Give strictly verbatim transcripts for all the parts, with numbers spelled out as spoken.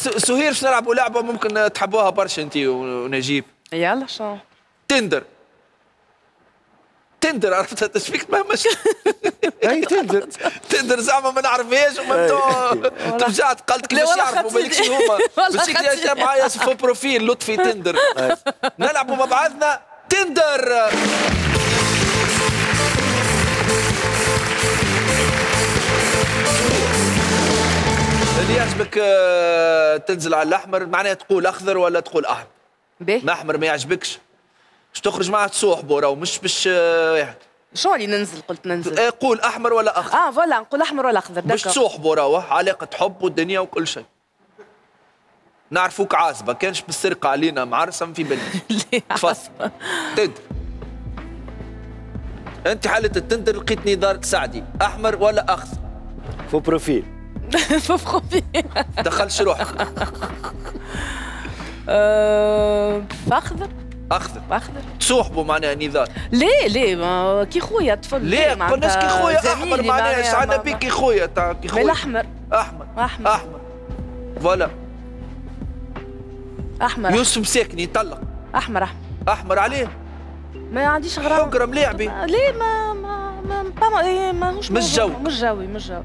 سهير باش نلعبوا لعبه ممكن تحبوها برشا انت ونجيب. يلا شنو؟ تندر. تندر عرفتها شبيك مهمش. اي تندر. تندر زعما ما نعرفهاش ومنتو ترجعت قلتك باش يعرفوا بالك شنو هما. باش يجي معايا في بروفيل لطفي تندر. نلعبوا مع بعضنا تندر. اللي يعجبك تنزل على الاحمر، معناها تقول اخضر ولا تقول احمر. باهي. الاحمر ما يعجبكش. باش تخرج معاه تصوحبوا راهو مش باش واحد. شنو اللي ننزل قلت ننزل؟ قول احمر ولا اخضر. اه فوالا نقول احمر ولا اخضر. باش تصوحبوا راهو علاقة حب والدنيا وكل شيء. نعرفوك عازبة، كانش بالسرقة علينا معرسم في بالي. تفضل. تندر. أنت حالة التندر لقيتني دار سعدي، أحمر ولا أخضر؟ فو بروفيل. فوق فيها دخلش روحك. اخضر اخضر اخضر تصوحبوا معناها نضال. ليه ليه ما كي خويا طفل. ليه ما قلناش كي خويا احمر معناها ايش عندنا بيك كي خويا تاع كي خويا. بالاحمر احمر احمر احمر فوالا احمر. يوسف المساكني يطلق احمر احمر احمر عليه ما عنديش غرام حكره ملاعبي. ليه ما ما ما ماهوش مش جوي مش جوي مش جوي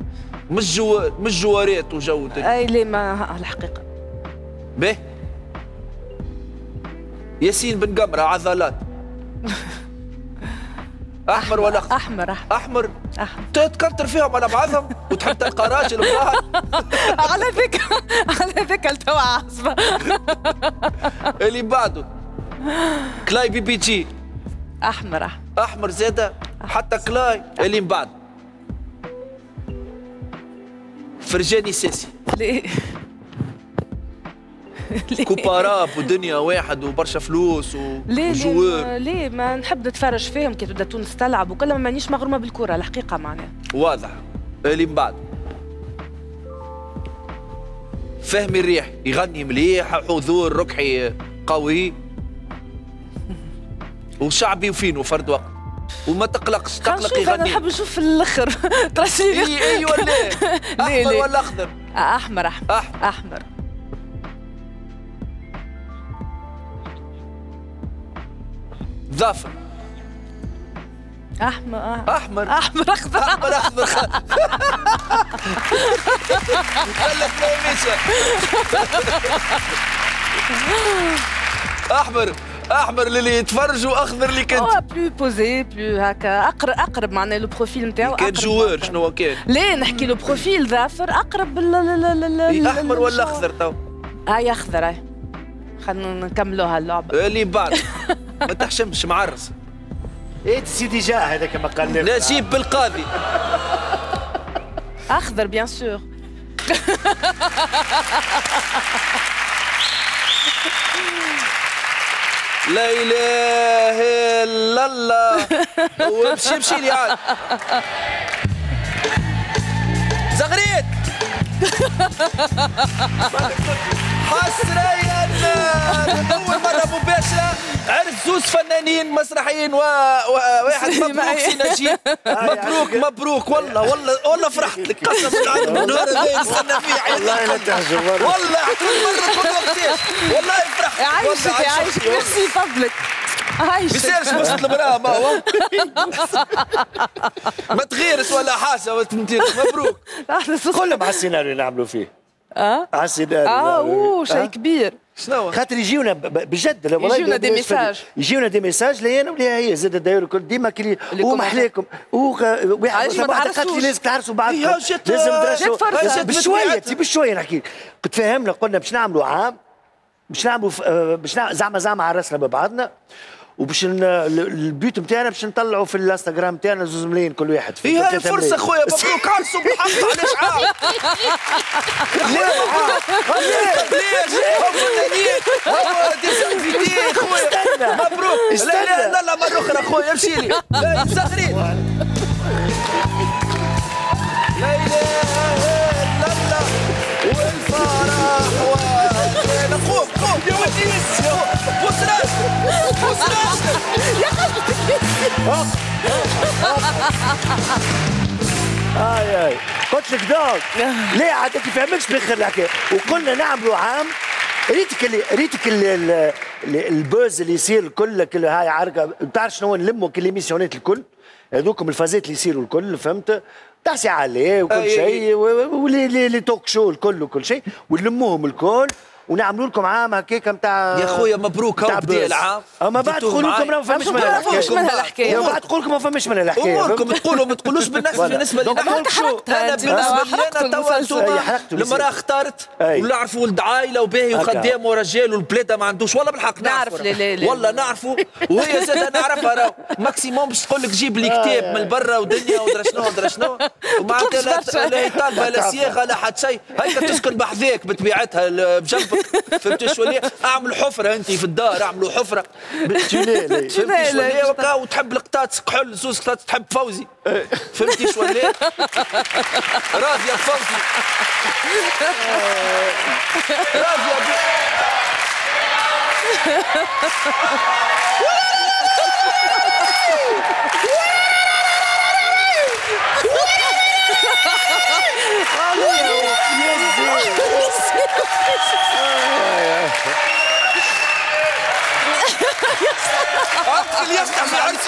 مش جوا مش جوارات وجو. اي ليه ما الحقيقه. باهي. ياسين بن قمره عضلات. احمر ولا اخضر؟ احمر احمر احمر احمر تتكتر فيهم على بعضهم وتحب تلقى راجل وراها. على فكره على فكره توا عصبه. اللي بعده كلاي بي بي جي. احمر احمر احمر زاده حتى كلاي. اللي من بعده فرجاني ساسي. ليه؟ كوباراب ودنيا واحد وبرشا فلوس وجوار. ليه ليه ما نحب نتفرج فيهم كي تبدا تونس تلعب وكل ما مانيش مغرومه بالكره الحقيقه معناها. واضح. اللي من بعد فهمي الريح يغني مليح حضور ركحي قوي وشعبي وفينو فرد وقت. وما تقلقش تقلق يغني. انا نحب نشوف في الاخر تراسيلي. اي اي ولا احمر ولا اخضر؟ احمر احمر احمر. ظافر احمر احمر احمر اخضر احمر اخضر. احمر احمر للي يتفرجوا اخضر اللي كنت. هو بلو بوزي بلو هكا اقرب اقرب معناها لو بروفيل نتاعو. كان جوار شنو كان؟ ليه نحكي لو بروفيل ظافر اقرب لل احمر ولا اخضر تو؟ هاي اخضر هاي. خلينا نكملوها اللعبه. اللي بعد ما تحشمش معرس. ايه سيدي جا هذاك ما قال نجيب بالقاضي. اخضر بيان سور. لا إله إلا الله. ومشي مشي لي عاد زغريت. حسريا أول مرة مباشرة عرض زوز فنانين مسرحيين وواحد. مبروك سي نجيب. مبروك مبروك والله والله والله فرحت لك قسم بالله. النهار هذا نستنى فيه والله لا تهجر والله والله فرحت. يعيشك يعيشك ميرسي فضلك. عايشك بيسالش وسط المراه ما هو. ما تغيرش ولا حاجه ما تنتيرش. مبروك. كلهم على السيناريو اللي نعملوا فيه. اه على السيناريو. اه اوه شيء كبير. شنو خاطر يجيونا بجد يجيونا دي ميساج يجيونا دي ميساج لي انا وليها هي زاد الدايره الكل ديما كي ومحليكم وواحد قالت لي لازم تعرسوا بعضكم لازم تدرسوا بشويه بشويه نحكي. تفاهمنا قلنا باش نعملوا عام باش نعملوا باش زعما زعما عرسنا ببعضنا وباش البيوت نتاعنا باش نطلعوا في الانستغرام نتاعنا زوز ملايين كل واحد. في هذه فرصه خويا مبروك عرسوا بالحق. علاش عاد؟ ليش؟ ليش؟ خويا مبروك. لا لا لا مره اخرى خويا امشي لي زغريت. لا اله الا الله والفرح. قوم قوم يا ودي بوس راسك بوس راسك يا قلبي. اي اي كوتش كدوك ليه عاد تفهمكش باخر الحكايه. وكنا نعملوا عام ريتك اللي ريتك اللي البوز اللي يصير كله كله هاي عركه. بتعرف شنو نلموا كل ميسيونات الكل هذوكم الفازات اللي يصيروا الكل فهمت تعسي عليه وكل شيء واللي توك شو الكل وكل شيء ونلموهم الكل ونعملوا لكم عام هكاك نتاع يا خويا مبروك هاو بدي العام. اما بعد تقولوا لكم ما فهمش منها الحكايه. اما بعد تقول لكم ما فهمش منها الحكايه. اموركم تقولوا ما تقولوش بالنفس بالنسبه لي. انا بالنسبه لي انا تو المراه اختارت ولا عرفوا ولد عائله وباهي وخدام ورجال والبلاد ما عندوش والله بالحق نعرف والله نعرفوا وهي زاد نعرفها راهو ماكسيموم باش تقول لك جيب لي كتاب من برا ودنيا ودرا شنو ودرا شنو ومعناتها لا طالبه لا صياغه لا حتى شيء هيك تسكن بحذاك بطبيعتها بجنبك فهمتي شويه. اعملوا حفره انت في الدار اعملوا حفره بالتشلالي فهمتي شويه وكا وتحب القطاط كحل زوز قطاط تحب فوزي فهمتي شويه راضيه بفوزي راضيه ب... عقل يفتح في عرس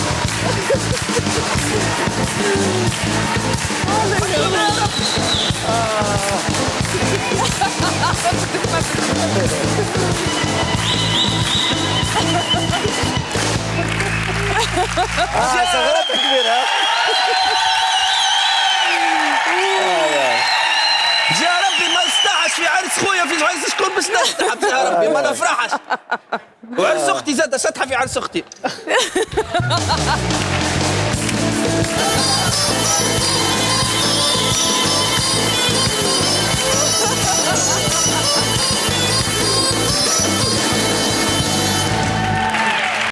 العروس اه ثغرتها كبيرة. يا ربي ما نستحش في عرس خويا في عرس شكون باش نستحب يا ربي ما نفرحش. وعرس اختي زادة شطحة في عرس اختي.